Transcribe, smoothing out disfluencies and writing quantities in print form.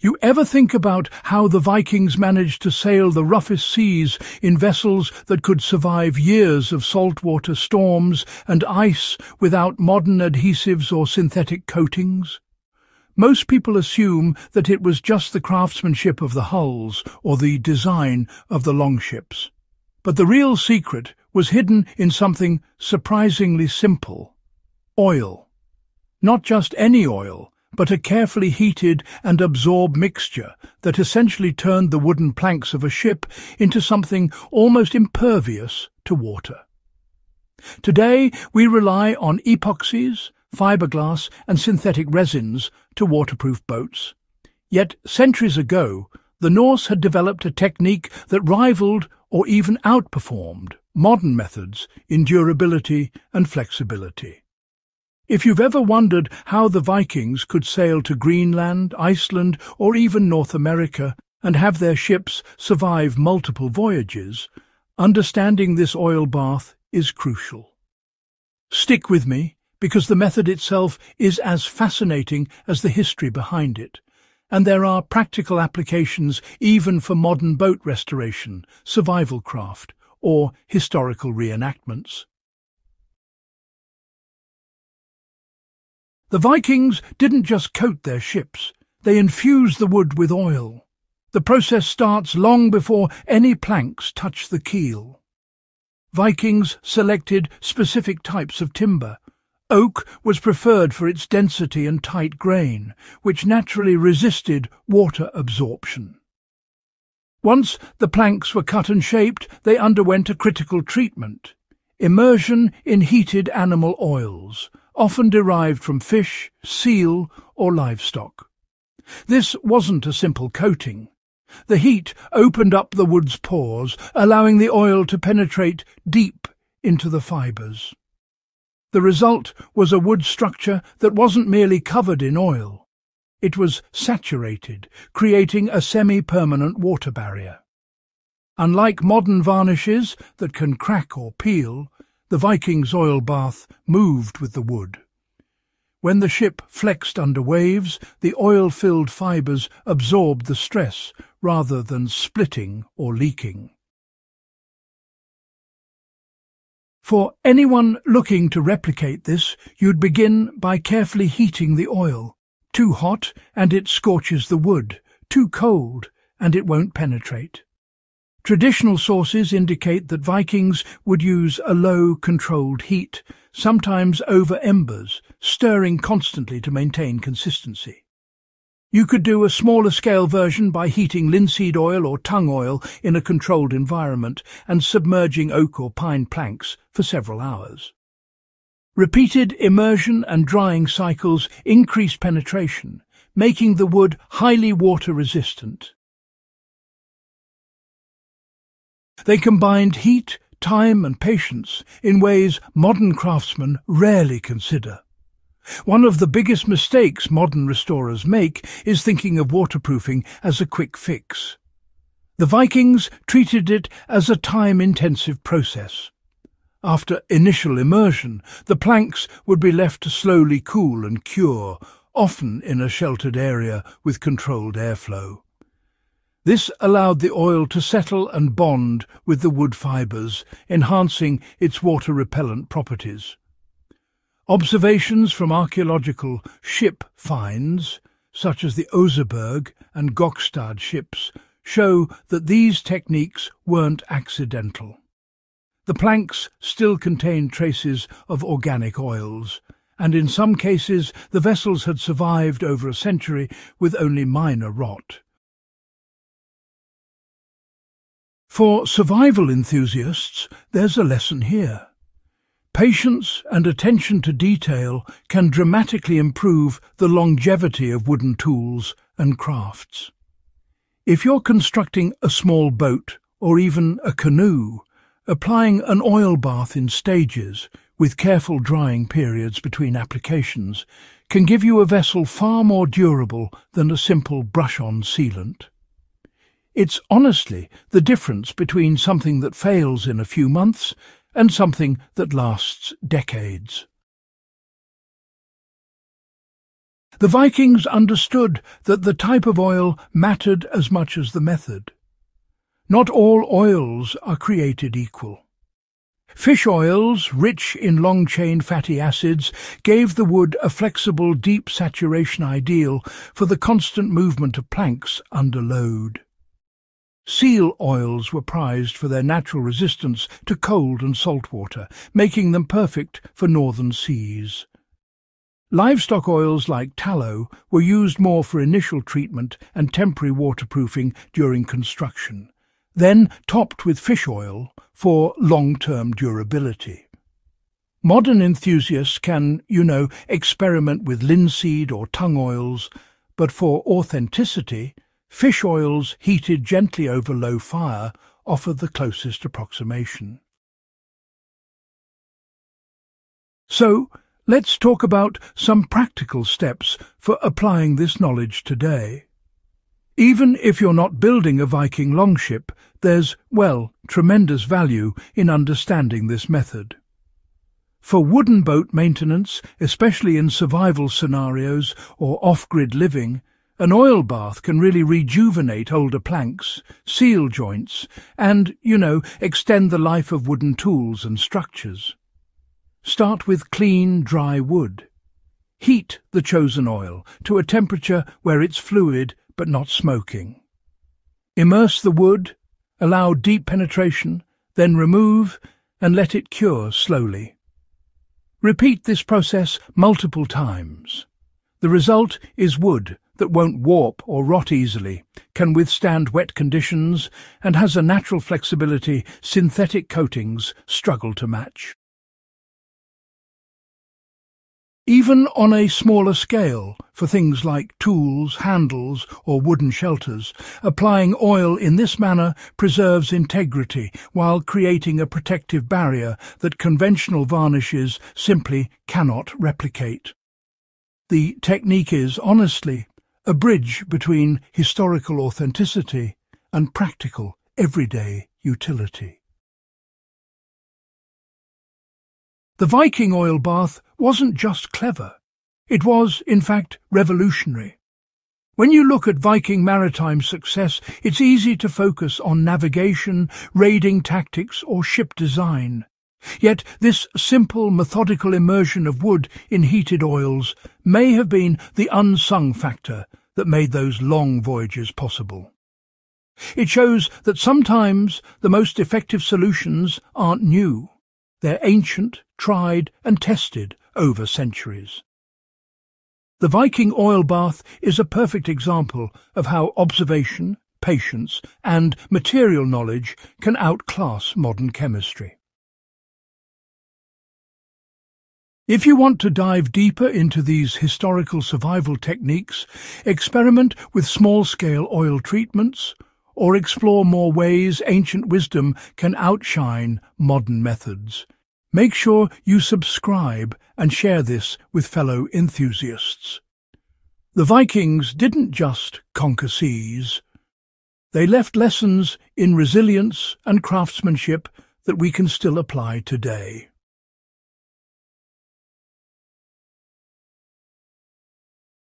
You ever think about how the Vikings managed to sail the roughest seas in vessels that could survive years of saltwater storms and ice without modern adhesives or synthetic coatings? Most people assume that it was just the craftsmanship of the hulls or the design of the longships. But the real secret was hidden in something surprisingly simple: oil. Not just any oil, but a carefully heated and absorbed mixture that essentially turned the wooden planks of a ship into something almost impervious to water. Today, we rely on epoxies, fiberglass and synthetic resins to waterproof boats. Yet centuries ago, the Norse had developed a technique that rivaled or even outperformed modern methods in durability and flexibility. If you've ever wondered how the Vikings could sail to Greenland, Iceland, or even North America and have their ships survive multiple voyages, understanding this oil bath is crucial. Stick with me, because the method itself is as fascinating as the history behind it, and there are practical applications even for modern boat restoration, survival craft, or historical reenactments. The Vikings didn't just coat their ships, they infused the wood with oil. The process starts long before any planks touch the keel. Vikings selected specific types of timber. Oak was preferred for its density and tight grain, which naturally resisted water absorption. Once the planks were cut and shaped, they underwent a critical treatment: immersion in heated animal oils, often derived from fish, seal or livestock. This wasn't a simple coating. The heat opened up the wood's pores, allowing the oil to penetrate deep into the fibres. The result was a wood structure that wasn't merely covered in oil. It was saturated, creating a semi-permanent water barrier. Unlike modern varnishes that can crack or peel, the Viking's oil bath moved with the wood. When the ship flexed under waves, the oil-filled fibres absorbed the stress rather than splitting or leaking. For anyone looking to replicate this, you'd begin by carefully heating the oil. Too hot and it scorches the wood, too cold and it won't penetrate. Traditional sources indicate that Vikings would use a low, controlled heat, sometimes over embers, stirring constantly to maintain consistency. You could do a smaller scale version by heating linseed oil or tung oil in a controlled environment and submerging oak or pine planks for several hours. Repeated immersion and drying cycles increase penetration, making the wood highly water resistant. They combined heat, time and patience in ways modern craftsmen rarely consider. One of the biggest mistakes modern restorers make is thinking of waterproofing as a quick fix. The Vikings treated it as a time-intensive process. After initial immersion, the planks would be left to slowly cool and cure, often in a sheltered area with controlled airflow. This allowed the oil to settle and bond with the wood fibres, enhancing its water-repellent properties. Observations from archaeological ship finds, such as the Oseberg and Gokstad ships, show that these techniques weren't accidental. The planks still contained traces of organic oils, and in some cases the vessels had survived over a century with only minor rot. For survival enthusiasts, there's a lesson here. Patience and attention to detail can dramatically improve the longevity of wooden tools and crafts. If you're constructing a small boat or even a canoe, applying an oil bath in stages with careful drying periods between applications can give you a vessel far more durable than a simple brush-on sealant. It's honestly the difference between something that fails in a few months and something that lasts decades. The Vikings understood that the type of oil mattered as much as the method. Not all oils are created equal. Fish oils, rich in long-chain fatty acids, gave the wood a flexible, deep saturation ideal for the constant movement of planks under load. Seal oils were prized for their natural resistance to cold and salt water, making them perfect for northern seas. Livestock oils like tallow were used more for initial treatment and temporary waterproofing during construction, then topped with fish oil for long-term durability. Modern enthusiasts can, experiment with linseed or tung oils, but for authenticity, fish oils heated gently over low fire offer the closest approximation. So, let's talk about some practical steps for applying this knowledge today. Even if you're not building a Viking longship, there's, tremendous value in understanding this method. For wooden boat maintenance, especially in survival scenarios or off-grid living, an oil bath can really rejuvenate older planks, seal joints, and, extend the life of wooden tools and structures. Start with clean, dry wood. Heat the chosen oil to a temperature where it's fluid but not smoking. Immerse the wood, allow deep penetration, then remove and let it cure slowly. Repeat this process multiple times. The result is wood that won't warp or rot easily, can withstand wet conditions, and has a natural flexibility synthetic coatings struggle to match. Even on a smaller scale, for things like tools, handles, or wooden shelters, applying oil in this manner preserves integrity while creating a protective barrier that conventional varnishes simply cannot replicate. The technique is, honestly, a bridge between historical authenticity and practical, everyday utility. The Viking oil bath wasn't just clever. It was, in fact, revolutionary. When you look at Viking maritime success, it's easy to focus on navigation, raiding tactics, or ship design. Yet this simple, methodical immersion of wood in heated oils may have been the unsung factor that made those long voyages possible. It shows that sometimes the most effective solutions aren't new. They're ancient, tried and tested over centuries. The Viking oil bath is a perfect example of how observation, patience and material knowledge can outclass modern chemistry. If you want to dive deeper into these historical survival techniques, experiment with small-scale oil treatments or explore more ways ancient wisdom can outshine modern methods. Make sure you subscribe and share this with fellow enthusiasts. The Vikings didn't just conquer seas. They left lessons in resilience and craftsmanship that we can still apply today.